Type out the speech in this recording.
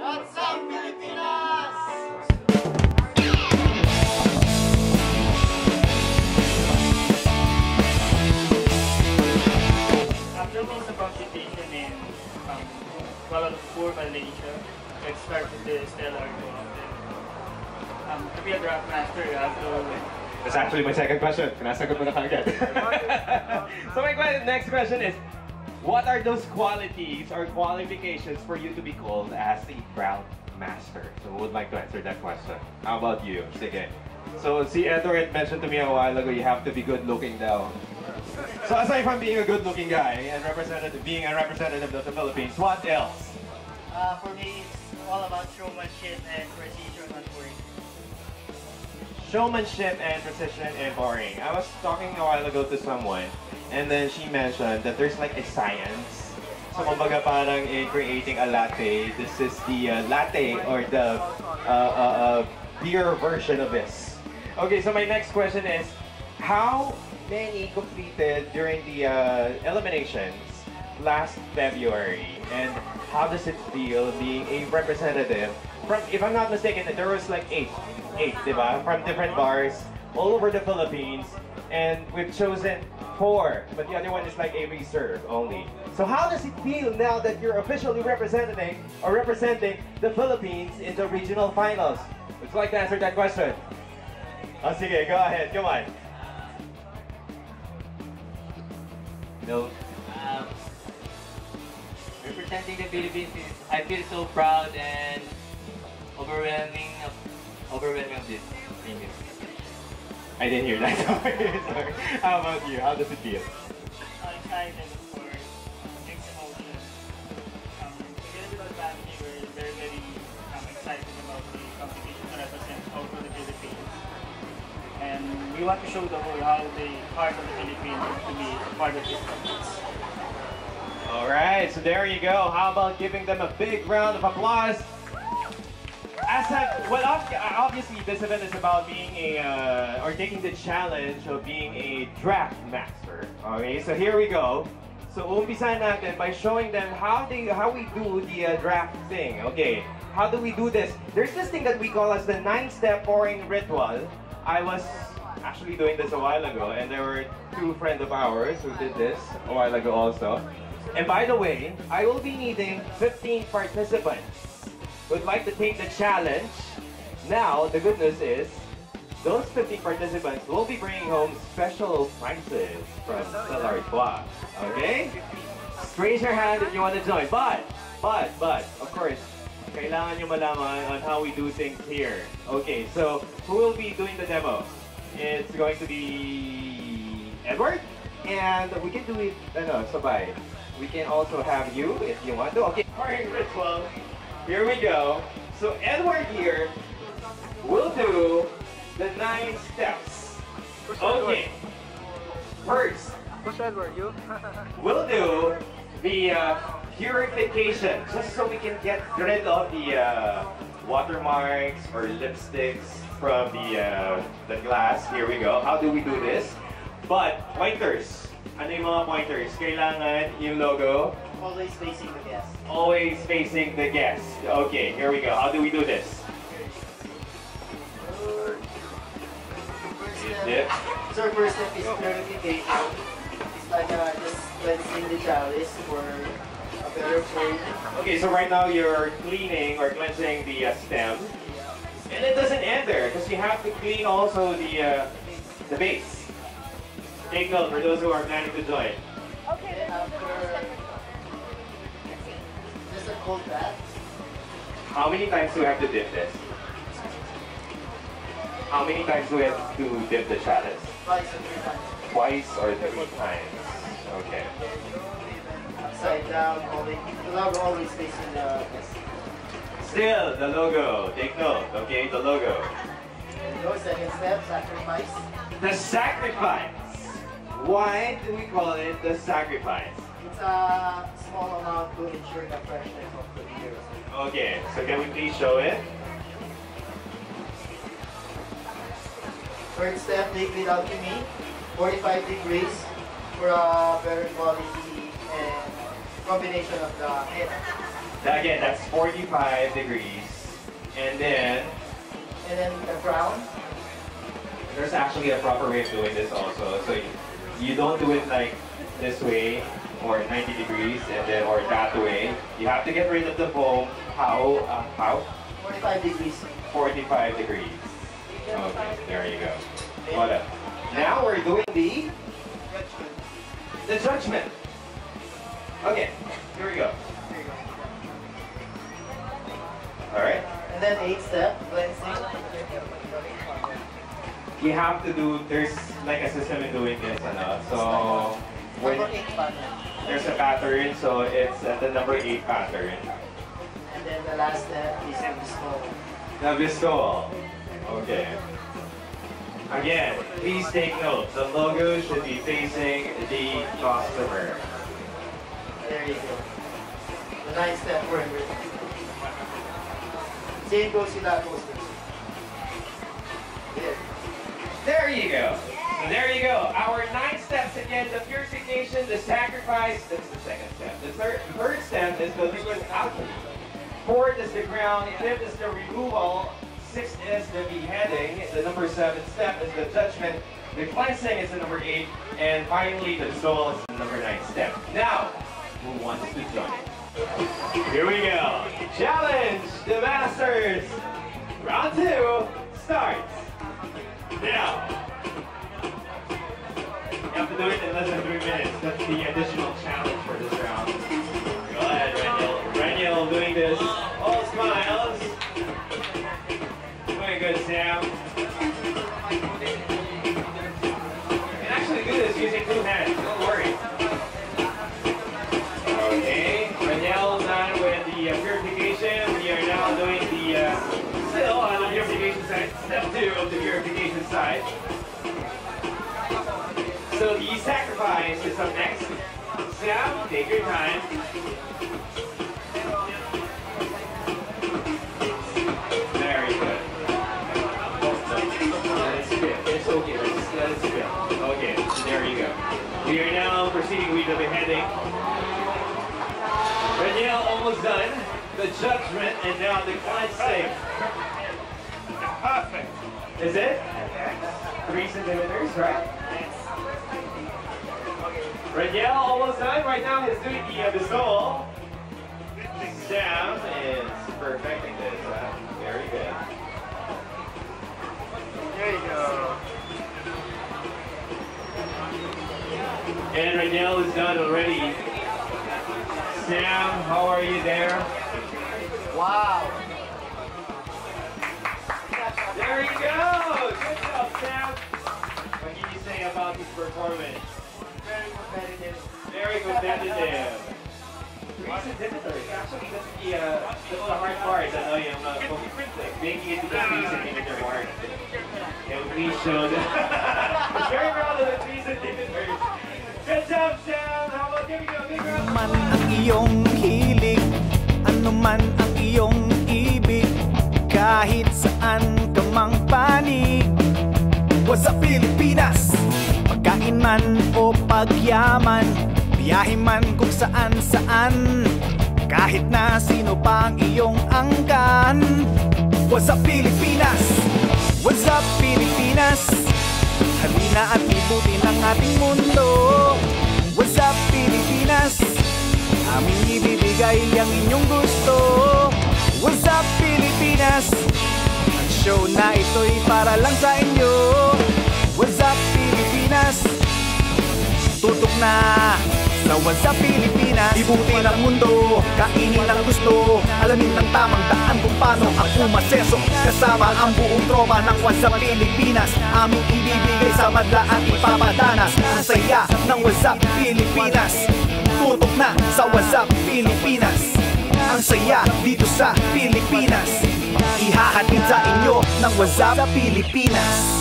What's up, Pilipinas? After most of computation in Kuala Lumpur, Malaysia, I started the Stella Artois. To be a draft master, you have to win. That's actually my second question. Pinasagot mo na kagad. So my next question is, what are those qualities or qualifications for you to be called as a Draught Master? So I would like to answer that question. How about you? Sige. So si Edward mentioned to me a while ago, you have to be good looking down. So aside from being a good looking guy and being a representative of the Philippines, what else? For me, it's all about showmanship and precision and work. Showmanship and precision and boring. I was talking a while ago to someone, and then she mentioned that there's like a science. So kumbaga parang in creating a latte, this is the latte or the beer version of this. Okay, so my next question is, how many completed during the eliminations last February? And how does it feel being a representative from, if I'm not mistaken, there was like eight, diba? From different bars all over the Philippines, and we've chosen 4, but the other one is like a reserve only. So how does it feel now that you're officially representing the Philippines in the regional finals? Would you like to answer that question? Oh, sige, go ahead, come on. No. Representing the Philippines, I feel so proud and overwhelming of this. I didn't hear that. Sorry. How about you? How does it feel? Excited, of course. Mixed emotions. Together with our family, we're very, very excited about the competition to represent also the Philippines. And we want to show the world how the part of the Philippines is to be a part of this country. All right, so there you go. How about giving them a big round of applause? Well, obviously this event is about being a, or taking the challenge of being a Draught Master. Okay, so here we go. So umpisahan natin by showing them how we do the draft thing. Okay, how do we do this? There's this thing that we call as the 9-step pouring ritual. I was actually doing this a while ago, and there were 2 friends of ours who did this a while ago also. And by the way, I will be needing 15 participants. Would like to take the challenge. Now, the good news is, those 50 participants will be bringing home special prizes from Stella Artois. Okay? Raise your hand if you want to join. But, of course, kailangan nyo malaman on how we do things here. Okay, so who will be doing the demo? It's going to be Edward, and we can do it, sabay. We can also have you if you want to. Okay, ritual. Here we go. So Edward here will do the 9 steps. Okay. First, we'll do the purification, just so we can get rid of the watermarks or lipsticks from the glass. Here we go. How do we do this? But pointers. Ano yung mga pointers? Kailangan yung logo. Always facing the guest. Always facing the guest. Okay, here we go. How do we do this? So first step is purification. It's like just cleansing the chalice for a better form. Okay, so right now you're cleaning or cleansing the stem. And it doesn't end there because you have to clean also the base. Take note for those who are planning to join. Okay, after just a cold bath. How many times do we have to dip this? How many times do we have to dip the chalice? Twice or 3 times. Okay. Upside down, the logo always facing the guest. Still, the logo. Take note, okay, the logo. And go second step, sacrifice. The sacrifice. Why do we call it the sacrifice? It's a small amount to ensure the freshness of the beer. Okay, so can we please show it? Third step, liquid alchemy, 45 degrees for a better quality and combination of the heat. Again, that's 45 degrees. And then the brown. There's actually a proper way of doing this also. So you don't do it like this way, or 90 degrees, and then or that way. You have to get rid of the foam. How? 45 degrees. 45 degrees. Okay, there you go. Voilà. Now we're doing the judgment. The judgment. Okay, here we go. All right. And then 8-step cleansing. You have to do. There's like a system in doing this, so when there's a pattern, so it's at the number 8 pattern. And then the last step is the visco. Okay. Again, please take note. The logo should be facing the customer. There you go. The 9-step for everything. Same goes with that poster. There you go. So there you go. Our 9 steps again: the purification, the sacrifice. That's the 2nd step. The third step is the liquid alchemy. 4th is the ground. 5th is the removal. 6th is the beheading. The number 7 step is the judgment. The cleansing is the number 8. And finally, the soul is the number 9 step. Now, who wants to join? Here we go. Challenge the Masters. Round 2 starts now. You have to do it in less than 3 minutes. That's the additional challenge for this round. Go ahead, Raniel. Raniel doing this. All smiles. Very good, Sam. You can actually do this using 2 hands. Don't worry. Okay, Raniel done with the purification. We are now doing the still on the purification side. Step 2 of the purification side. So the sacrifice is up next. Sam, take your time. Very good. Let it spin. It's okay. Just let it spin. Okay, there you go. We are now proceeding with the beheading. Raniel almost done. The judgment and now the cleansing. Perfect. Is it? 3 centimeters, right? Raniel almost done. Right now he's doing the visol. Sam is perfecting this. Very good. There you go. And Raniel is done already. Sam, how are you there? Wow. There you go. Good job, Sam. What can you say about this performance? Very competitive. Very competitive. 3 centimeters. Actually, that's the hard part. I know you're not making it to the 3-centimeter mark. Can we show them? I'm very proud of the 3 centimeters. Good job, Sam. How about giving you a big round? Ano man ang iyong hilig, ano man ang iyong ibig, kahit saan ka mang panig. Wasa Pilipinas. Pagkain man o pagyaman, biyahe man kung saan-saan, kahit na sino pa ang iyong angkan. What's up, Pilipinas? What's up, Pilipinas? Halina at libutin ang ating mundo. What's up, Pilipinas? Aming ibibigay ang inyong gusto. What's up, Pilipinas? Ang show na ito'y para lang sa inyo. What's up, Pilipinas? Tutok na sa What's Up Pilipinas. Ibutin ang mundo, kainin ang gusto, alamin ng tamang daan kung paano ang umaseso. Kasama ang buong troma ng What's Up Pilipinas. Aming ibibigay sa madla at ipapadanas ang saya ng What's Up Pilipinas. Tutok na sa What's Up Pilipinas. Ang saya dito sa Pilipinas. Ihahatid sa inyo ng What's Up Pilipinas.